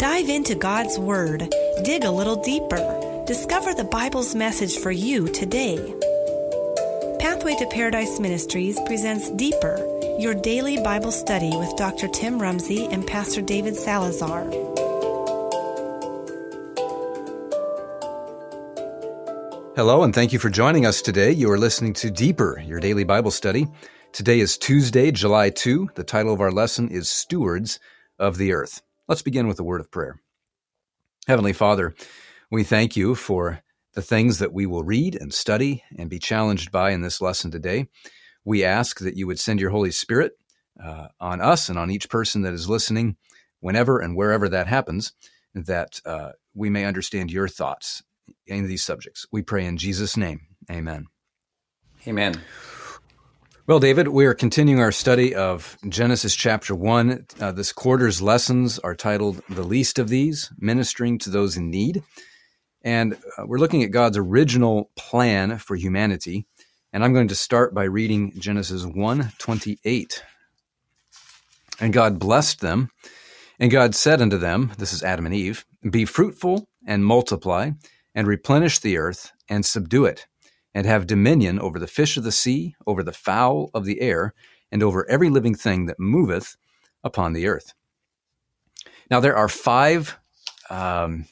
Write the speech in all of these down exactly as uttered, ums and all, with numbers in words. Dive into God's Word, dig a little deeper, discover the Bible's message for you today. Pathway to Paradise Ministries presents Deeper, your daily Bible study with Doctor Tim Rumsey and Pastor David Salazar. Hello, and thank you for joining us today. You are listening to Deeper, your daily Bible study. Today is Tuesday, July second. The title of our lesson is Stewards of the Earth. Let's begin with a word of prayer. Heavenly Father, we thank you for the things that we will read and study and be challenged by in this lesson today. We ask that you would send your Holy Spirit uh, on us and on each person that is listening, whenever and wherever that happens, that uh, we may understand your thoughts in these subjects. We pray in Jesus' name. Amen. Amen. Well, David, we are continuing our study of Genesis chapter one. Uh, this quarter's lessons are titled The Least of These, Ministering to Those in Need. And uh, we're looking at God's original plan for humanity. And I'm going to start by reading Genesis one twenty-eight. And God blessed them, and God said unto them, this is Adam and Eve, be fruitful and multiply, and replenish the earth, and subdue it, and have dominion over the fish of the sea, over the fowl of the air, and over every living thing that moveth upon the earth. Now there are five, um,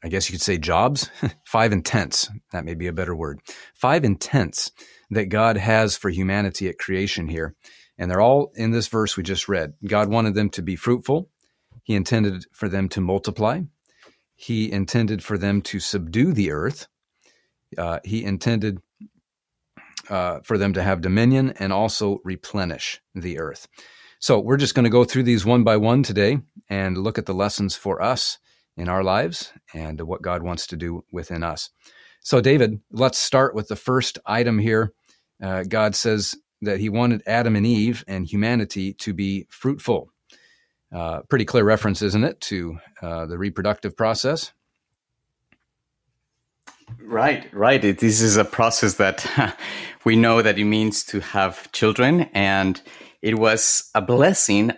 I guess you could say jobs, five intents, that may be a better word, five intents that God has for humanity at creation here. And they're all in this verse we just read. God wanted them to be fruitful. He intended for them to multiply. He intended for them to subdue the earth. Uh, he intended uh, for them to have dominion and also replenish the earth. So we're just going to go through these one by one today and look at the lessons for us in our lives and what God wants to do within us. So David, let's start with the first item here. Uh, God says that he wanted Adam and Eve and humanity to be fruitful. Uh, pretty clear reference, isn't it, to uh, the reproductive process? Right, right. It, this is a process that we know that it means to have children, and it was a blessing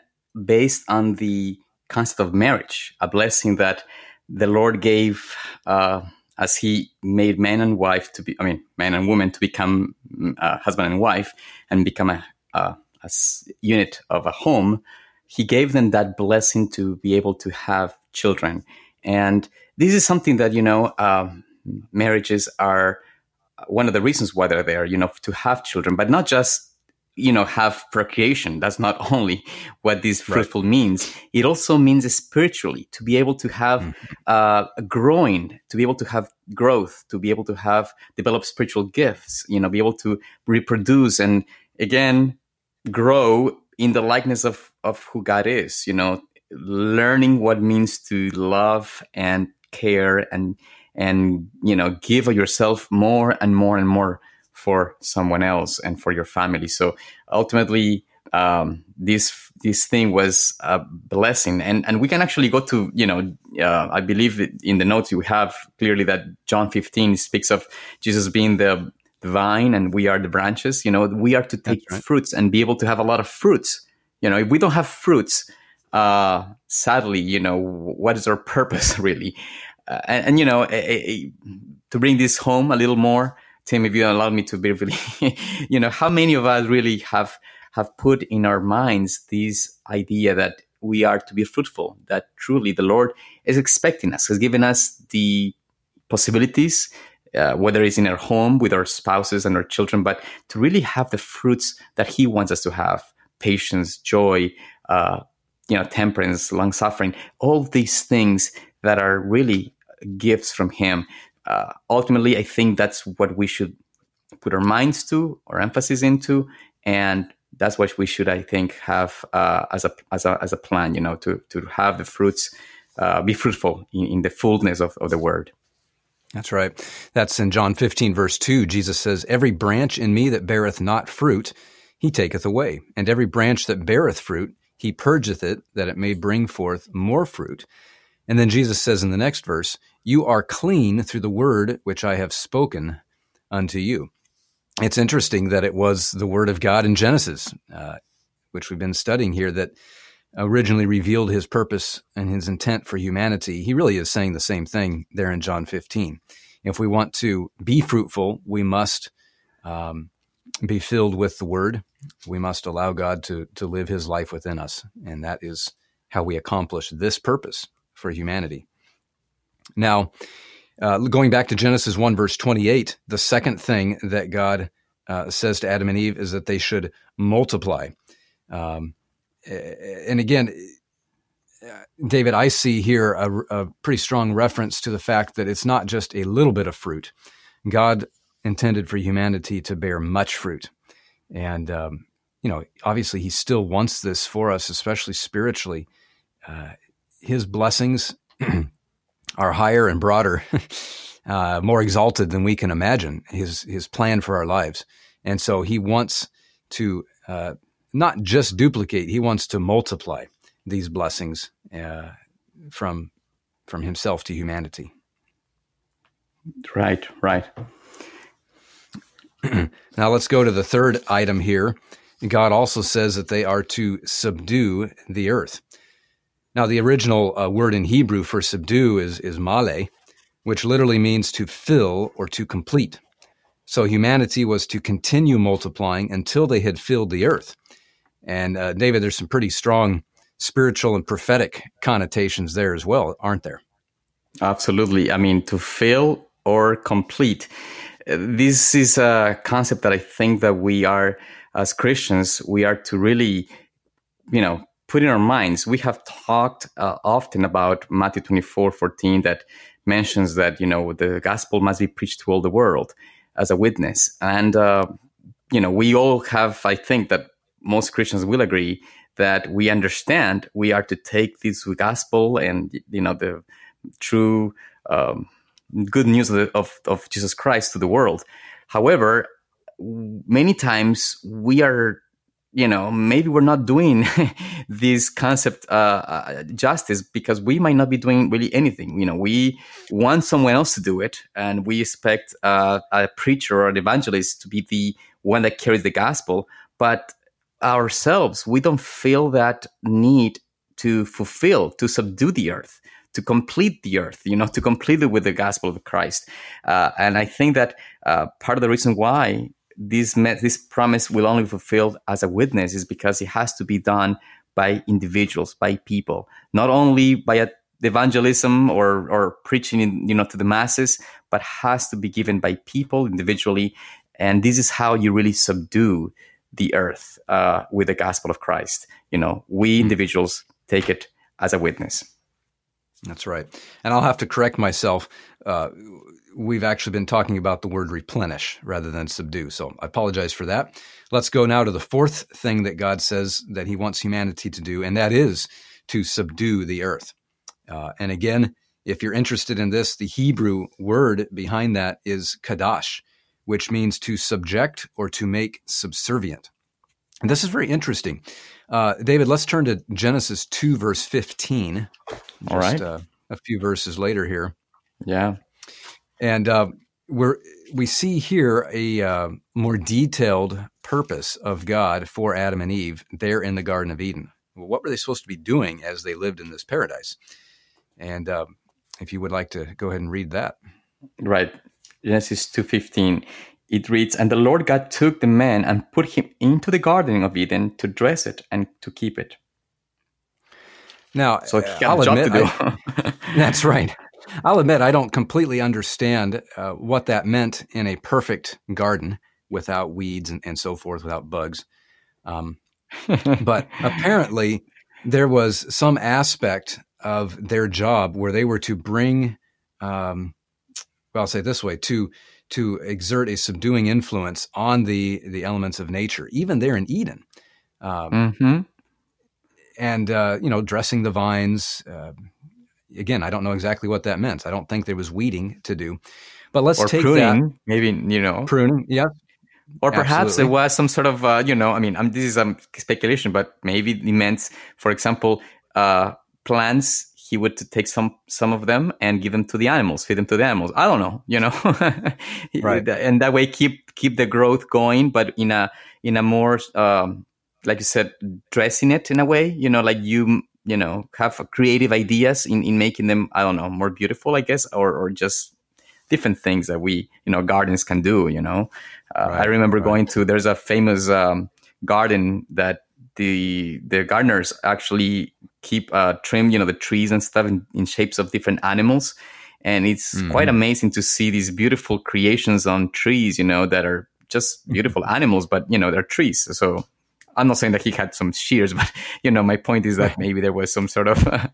based on the concept of marriage, a blessing that the Lord gave uh, as he made man and wife to be, I mean, man and woman to become uh, husband and wife and become a, a, a unit of a home. He gave them that blessing to be able to have children. And this is something that, you know, uh, marriages are one of the reasons why they're there, you know, to have children, but not just, you know, have procreation. That's not only what this fruitful right. means. It also means spiritually to be able to have mm-hmm. uh, growing, to be able to have growth, to be able to have develop spiritual gifts, you know, be able to reproduce and again, grow in the likeness of, of who God is, you know, learning what means to love and care and, and, you know, give of yourself more and more and more for someone else and for your family. So ultimately, um, this, this thing was a blessing. And, and we can actually go to, you know, uh, I believe in the notes you have clearly that John fifteen speaks of Jesus being the vine and we are the branches. You know, we are to take right. fruits and be able to have a lot of fruits. You know, if we don't have fruits, uh, sadly, you know, what is our purpose really? Uh, and, and, you know, a, a, to bring this home a little more, Tim, if you allow me to briefly, you know, how many of us really have, have put in our minds this idea that we are to be fruitful, that truly the Lord is expecting us, has given us the possibilities, Uh, whether it's in our home with our spouses and our children, but to really have the fruits that he wants us to have, patience, joy, uh, you know, temperance, long suffering, all these things that are really gifts from him. Uh, ultimately, I think that's what we should put our minds to, our emphasis into, and that's what we should, I think, have uh, as a as a as a plan, you know, to to have the fruits, uh, be fruitful in, in the fullness of, of the word. That's right. That's in John fifteen, verse two. Jesus says, every branch in me that beareth not fruit, he taketh away. And every branch that beareth fruit, he purgeth it, that it may bring forth more fruit. And then Jesus says in the next verse, you are clean through the word which I have spoken unto you. It's interesting that it was the word of God in Genesis, uh, which we've been studying here, that originally revealed his purpose and his intent for humanity, he really is saying the same thing there in John fifteen. If we want to be fruitful, we must um, be filled with the Word. We must allow God to to live his life within us. And that is how we accomplish this purpose for humanity. Now, uh, going back to Genesis one, verse twenty-eight, the second thing that God uh, says to Adam and Eve is that they should multiply. Um, and again, David, I see here a, a pretty strong reference to the fact that it's not just a little bit of fruit. God intended for humanity to bear much fruit. And, um, you know, obviously he still wants this for us, especially spiritually. Uh, his blessings are higher and broader, uh, more exalted than we can imagine, his, his plan for our lives. And so he wants to uh, not just duplicate, he wants to multiply these blessings uh, from from himself to humanity. Right, right. Now let's go to the third item here. God also says that they are to subdue the earth. Now the original uh, word in Hebrew for subdue is, is malay, which literally means to fill or to complete. So humanity was to continue multiplying until they had filled the earth. And uh, David, there's some pretty strong spiritual and prophetic connotations there as well, aren't there? Absolutely. I mean, to fill or complete. This is a concept that I think that we are, as Christians, we are to really, you know, put in our minds. We have talked uh, often about Matthew twenty-four fourteen that mentions that, you know, the gospel must be preached to all the world as a witness. And, uh, you know, we all have, I think that most Christians will agree that we understand we are to take this gospel and, you know, the true um, good news of, of, of Jesus Christ to the world. However, many times we are, you know, maybe we're not doing this concept uh, uh, justice because we might not be doing really anything. You know, we want someone else to do it, and we expect uh, a preacher or an evangelist to be the one that carries the gospel, but ourselves, we don't feel that need to fulfill, to subdue the earth, to complete the earth, you know, to complete it with the gospel of Christ. Uh, and I think that uh, part of the reason why this me- this promise will only be fulfilled as a witness is because it has to be done by individuals, by people, not only by a, evangelism or or preaching, in, you know, to the masses, but has to be given by people individually. And this is how you really subdue the earth uh, with the gospel of Christ. You know, we individuals take it as a witness. That's right. And I'll have to correct myself. Uh, we've actually been talking about the word replenish rather than subdue. So I apologize for that. Let's go now to the fourth thing that God says that he wants humanity to do, and that is to subdue the earth. Uh, and again, if you're interested in this, the Hebrew word behind that is kadash, which means to subject or to make subservient. And this is very interesting. Uh, David, let's turn to Genesis two, verse fifteen. Just, All right. Uh, a few verses later here. Yeah. And uh, we're, we see here a uh, more detailed purpose of God for Adam and Eve there in the Garden of Eden. Well, what were they supposed to be doing as they lived in this paradise? And uh, if you would like to go ahead and read that. Right. Genesis two fifteen, it reads, "And the Lord God took the man and put him into the garden of Eden to dress it and to keep it." Now, so he I'll admit, I, that's right. I'll admit I don't completely understand uh, what that meant in a perfect garden without weeds and, and so forth, without bugs. Um, but apparently there was some aspect of their job where they were to bring... Um, Well, I'll say it this way, to to exert a subduing influence on the, the elements of nature, even there in Eden. Um, mm-hmm. And, uh, you know, dressing the vines. Uh, again, I don't know exactly what that meant. I don't think there was weeding to do. But let's or take pruning, that. Maybe, you know. Pruning, yeah. Or perhaps Absolutely. It was some sort of, uh, you know, I mean, I'm, this is um, speculation, but maybe it meant, for example, uh, plants. He would take some some of them and give them to the animals, feed them to the animals. I don't know, you know, right. And that way keep keep the growth going, but in a in a more um, like you said, dressing it in a way, you know, like you, you know, have creative ideas in, in making them, I don't know, more beautiful, I guess, or, or just different things that we, you know, gardens can do, you know. Uh, right, I remember right. going to, there's a famous um, garden that the the gardeners actually keep uh, trim, you know, the trees and stuff in, in shapes of different animals. And it's mm-hmm. quite amazing to see these beautiful creations on trees, you know, that are just beautiful animals, but, you know, they're trees. So I'm not saying that he had some shears, but, you know, my point is that maybe there was some sort of, uh,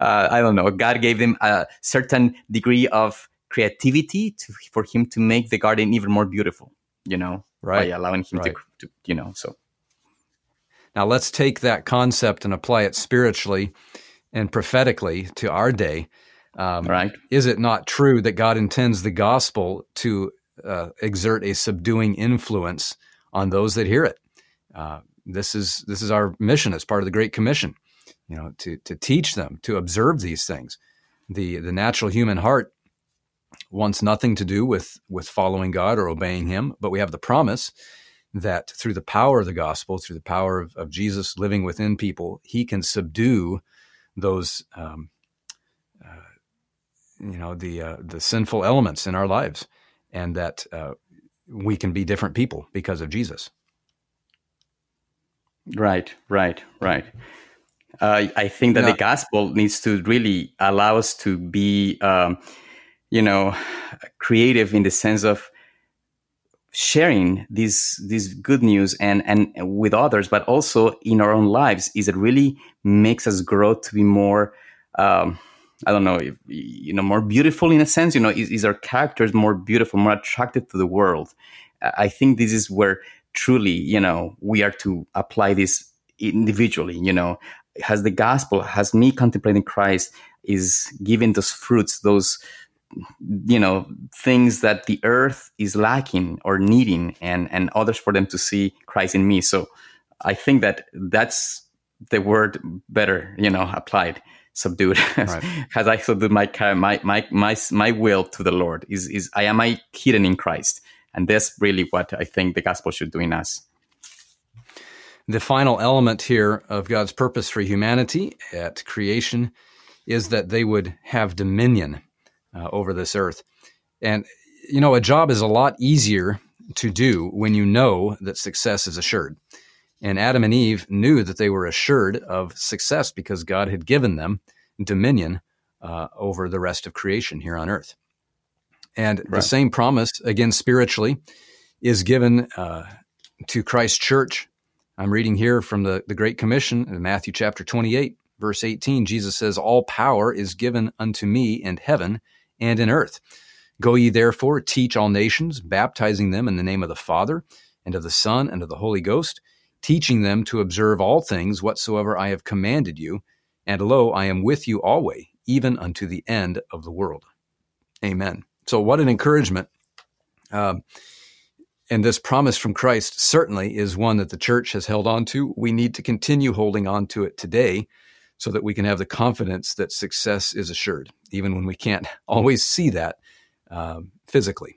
I don't know, God gave them a certain degree of creativity to, for him to make the garden even more beautiful, you know, right. by allowing him right. to, to, you know, so. Now let's take that concept and apply it spiritually and prophetically to our day. Um, right. Is it not true that God intends the gospel to uh, exert a subduing influence on those that hear it? Uh, this is this is our mission as part of the Great Commission, you know, to to teach them to observe these things. The the natural human heart wants nothing to do with with following God or obeying Him, but we have the promise that through the power of the gospel, through the power of, of Jesus living within people, He can subdue those. Um, uh, you know, the uh, the sinful elements in our lives, and that uh, we can be different people because of Jesus. Right, right, right. Uh, I think that now, the gospel needs to really allow us to be, um, you know, creative in the sense of sharing these these good news and and with others, but also in our own lives. Is it really makes us grow to be more. Um, I don't know, if, you know, more beautiful in a sense, you know, is, is our characters more beautiful, more attractive to the world? I think this is where truly, you know, we are to apply this individually, you know, has the gospel, has me contemplating Christ is giving those fruits, those, you know, things that the earth is lacking or needing and, and others for them to see Christ in me. So I think that that's the word better, you know, applied. Subdued, right. As I subdued my my my my my will to the Lord. Is is I am I hidden in Christ, and that's really what I think the gospel should do in us. The final element here of God's purpose for humanity at creation is that they would have dominion uh, over this earth, and you know a job is a lot easier to do when you know that success is assured. And Adam and Eve knew that they were assured of success because God had given them dominion uh, over the rest of creation here on earth. And right. the same promise, again, spiritually, is given uh, to Christ's church. I'm reading here from the, the Great Commission in Matthew chapter twenty-eight, verse eighteen. Jesus says, "All power is given unto me in heaven and in earth. Go ye therefore, teach all nations, baptizing them in the name of the Father and of the Son and of the Holy Ghost, teaching them to observe all things whatsoever I have commanded you. And lo, I am with you always, even unto the end of the world." Amen. So what an encouragement. Um, and this promise from Christ certainly is one that the church has held on to. We need to continue holding on to it today so that we can have the confidence that success is assured, even when we can't always see that um, physically.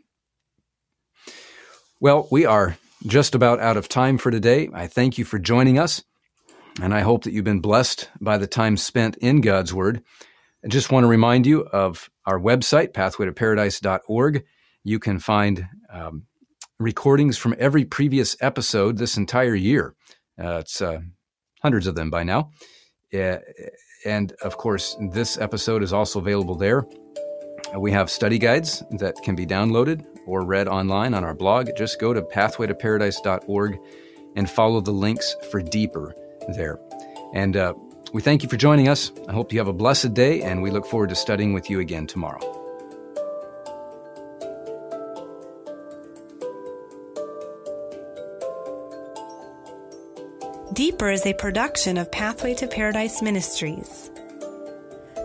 Well, we are just about out of time for today. I thank you for joining us, and I hope that you've been blessed by the time spent in God's Word. I just want to remind you of our website, pathway to paradise dot org. You can find um, recordings from every previous episode this entire year. Uh, it's uh, hundreds of them by now. Uh, and, of course, this episode is also available there. Uh, we have study guides that can be downloaded or read online on our blog. Just go to pathway to paradise dot org and follow the links for Deeper there. And uh, we thank you for joining us. I hope you have a blessed day, and we look forward to studying with you again tomorrow. Deeper is a production of Pathway to Paradise Ministries.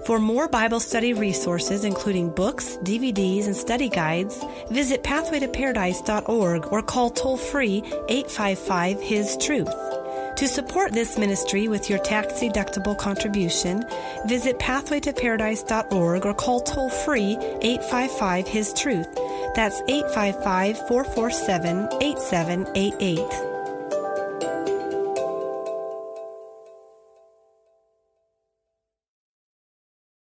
For more Bible study resources, including books, D V Ds, and study guides, visit pathway to paradise dot org or call toll-free eight five five, H I S, T R U T H. To support this ministry with your tax-deductible contribution, visit pathway to paradise dot org or call toll-free eight five five, H I S, T R U T H. That's eight five five, four four seven, eight seven eight eight.